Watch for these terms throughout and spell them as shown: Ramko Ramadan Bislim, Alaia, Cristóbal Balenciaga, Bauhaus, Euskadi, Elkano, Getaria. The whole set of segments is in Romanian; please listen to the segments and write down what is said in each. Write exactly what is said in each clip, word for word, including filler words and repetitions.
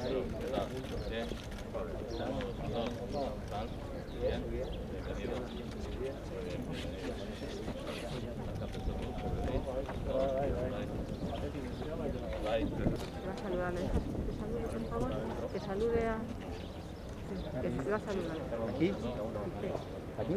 Que salude a... Que se va a saludar. ¿Aquí? ¿Aquí?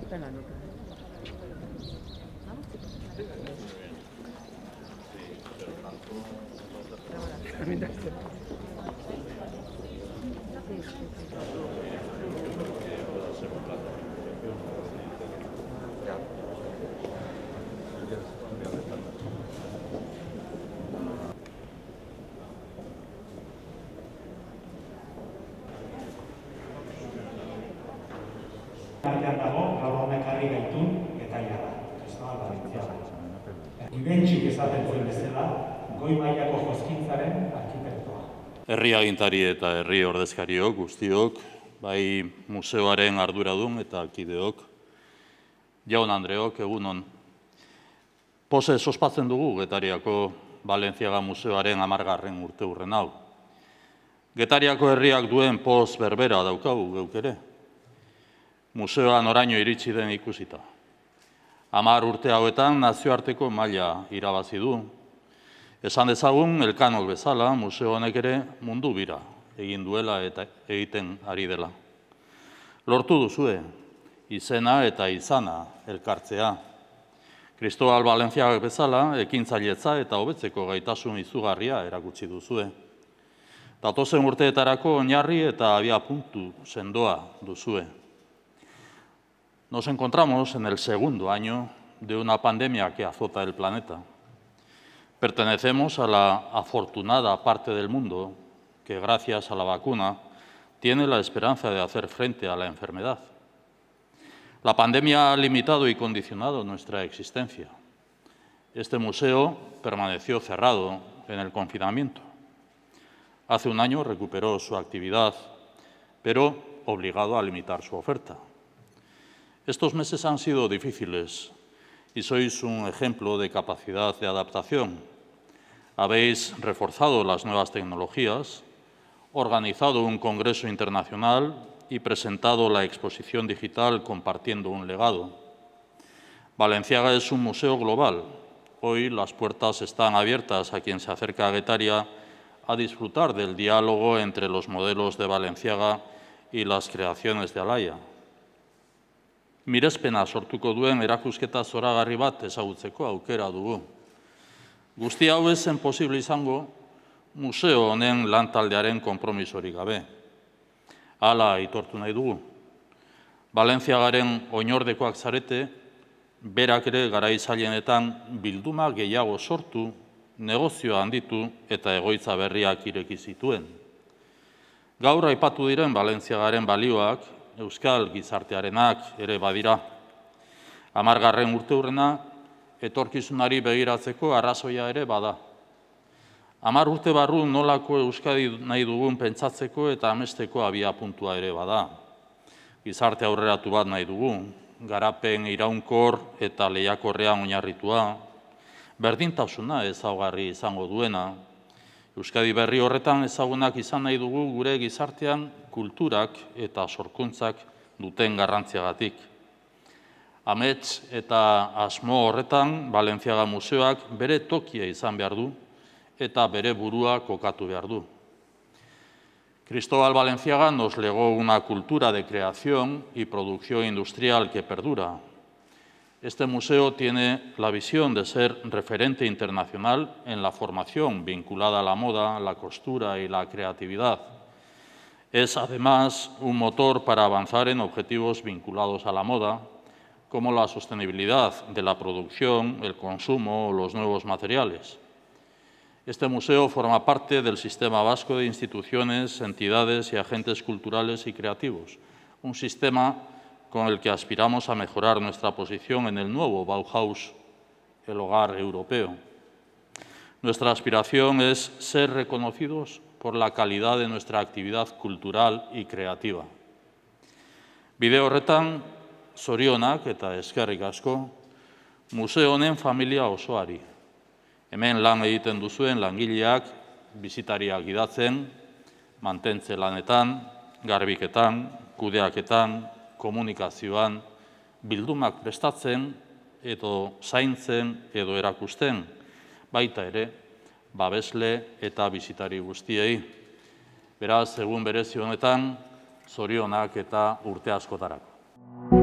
Está en la nuca. Artean dago, gau honek harri gaitun Getaria da, Cristóbal Balenciaga. Ibentxik esaten zuen bezala, goi mailako jozkintzaren arkitektoa. Herri agintari eta herri ordezkariok, guztiok, bai museoaren arduradun eta kideok, jaun Andreok, egunon. Pose ospatzen dugu Getariako Balenciaga museoaren hamargarren urte urren hau. Getariako herriak duen poz berbera daukagu geuk ere. Museoan oraino iritsi den ikusita. Hamar urte hauetan nazioarteko maila irabazi du. Esan dezagun, elkanok bezala, museo honek ere mundu bira egin duela eta egiten ari dela. Lortu duzue, izena eta izana elkartzea. Cristóbal Balenciagak bezala, ekintzailetza eta hobetzeko gaitasun izugarria erakutsi duzue. Datozen urteetarako oinarri eta abiapuntu sendoa duzue. Nos encontramos en el segundo año de una pandemia que azota el planeta. Pertenecemos a la afortunada parte del mundo que, gracias a la vacuna, tiene la esperanza de hacer frente a la enfermedad. La pandemia ha limitado y condicionado nuestra existencia. Este museo permaneció cerrado en el confinamiento. Hace un año recuperó su actividad, pero obligado a limitar su oferta. Estos meses han sido difíciles y sois un ejemplo de capacidad de adaptación. Habéis reforzado las nuevas tecnologías, organizado un congreso internacional y presentado la exposición digital compartiendo un legado. Balenciaga es un museo global. Hoy las puertas están abiertas a quien se acerca a Getaria a disfrutar del diálogo entre los modelos de Balenciaga y las creaciones de Alaia. Mirespena sortuko duen erakusketa zoragarri bat ezagutzeko aukera dugu. Guzti hau ezen posible izango museo honen lantaldearen konpromisorik gabe. Hala aitortu nahi dugu. Balenciagaren oinordekoak zarete, berak ere garaizailenetan bilduma gehiago sortu, negozioa handitu eta egoitza berriak ireki zituen. Gaur aipatu diren Balenciagaren balioak, euskal gizartearenak ere badira. Hamargarren urte urrena, etorkizunari begiratzeko arrazoia ere bada. Hamar urte barru nolako Euskadi nahi dugun pentsatzeko eta amesteko abia puntua ere bada. Gizarte aurreratu bat nahi dugu, garapen iraunkor eta lehiakorrean oinarritua, berdintasuna ezaugarri izango duena. Euskadi berri horretan ezagunak izan nahi dugu gure gizartean kulturak eta sorkuntzak duten garrantziagatik. Amets eta asmo horretan Balenciaga museoak bere tokia izan behar du eta bere burua kokatu behar du. Cristóbal Balenciaga nos legó una cultura de creación y producción industrial que perdura. Este museo tiene la visión de ser referente internacional en la formación vinculada a la moda, la costura y la creatividad. Es además un motor para avanzar en objetivos vinculados a la moda, como la sostenibilidad de la producción, el consumo o los nuevos materiales. Este museo forma parte del sistema vasco de instituciones, entidades y agentes culturales y creativos, un sistema con el que aspiramos a mejorar nuestra posición en el nuevo Bauhaus, el hogar europeo. Nuestra aspiración es ser reconocidos por la calidad de nuestra actividad cultural y creativa. Bide horretan, zorionak eta eskerrik asko, museo honen familia osoari. Hemen lan egiten duzuen langileak, bizitariak gidatzen, mantentze lanetan, garbiketan, kudeaketan, komunikazioan, bildumak prestatzen, edo zaintzen, edo erakusten, baita ere, babesle eta bizitari guztiei. Beraz, egun berezi honetan, zorionak eta urte askotarako.